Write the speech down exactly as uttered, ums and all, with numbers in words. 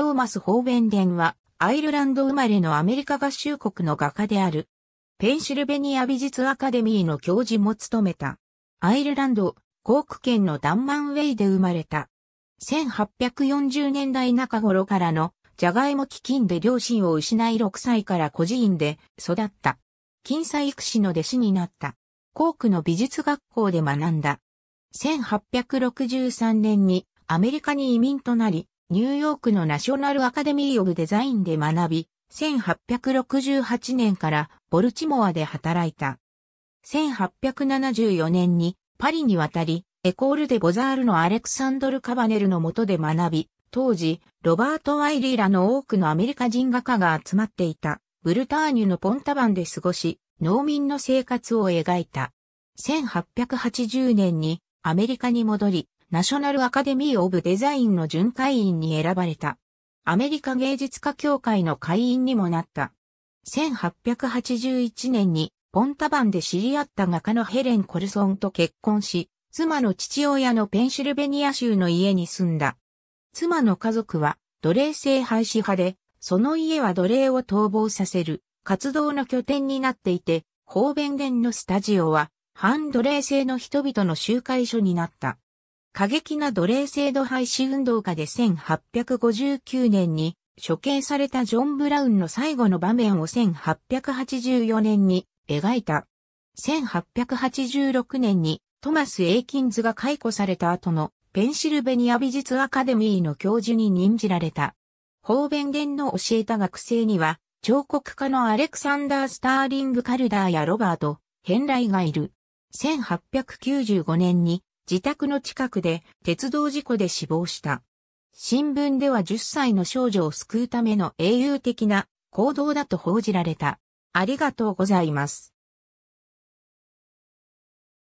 トーマス・ホーベンデンは、アイルランド生まれのアメリカ合衆国の画家である。ペンシルベニア美術アカデミーの教授も務めた。アイルランド、コーク県のダンマンウェイで生まれた。せんはっぴゃくよんじゅうねんだい中頃からの、ジャガイモ飢饉で両親を失いろくさいから孤児院で育った。近代育士の弟子になった。コークの美術学校で学んだ。せんはっぴゃくろくじゅうさんねんにアメリカに移民となり、ニューヨークのナショナルアカデミー・オブ・デザインで学び、せんはっぴゃくろくじゅうはちねんからボルチモアで働いた。せんはっぴゃくななじゅうよねんにパリに渡り、エコール・デ・ボザールのアレクサンドル・カバネルの下で学び、当時、ロバート・ワイリーらの多くのアメリカ人画家が集まっていた、ブルターニュのポンタバンで過ごし、農民の生活を描いた。せんはっぴゃくはちじゅうねんにアメリカに戻り、ナショナルアカデミー・オブ・デザインの準会員に選ばれた。アメリカ芸術家協会の会員にもなった。せんはっぴゃくはちじゅういちねんにポンタバンで知り合った画家のヘレン・コルソンと結婚し、妻の父親のペンシルベニア州の家に住んだ。妻の家族は奴隷制廃止派で、その家は奴隷を逃亡させる活動の拠点になっていて、ホーベンデンのスタジオは反奴隷制の人々の集会所になった。過激な奴隷制度廃止運動家でせんはっぴゃくごじゅうきゅうねんに処刑されたジョン・ブラウンの最後の場面をせんはっぴゃくはちじゅうよねんに描いた。せんはっぴゃくはちじゅうろくねんにトマス・エイキンズが解雇された後のペンシルベニア美術アカデミーの教授に任じられた。ホーベンデンの教えた学生には、彫刻家のアレクサンダー・スターリング・カルダーやロバート・ヘンライがいる。せんはっぴゃくきゅうじゅうごねんに自宅の近くで鉄道事故で死亡した。新聞ではじゅっさいの少女を救うための英雄的な行動だと報じられた。ありがとうございます。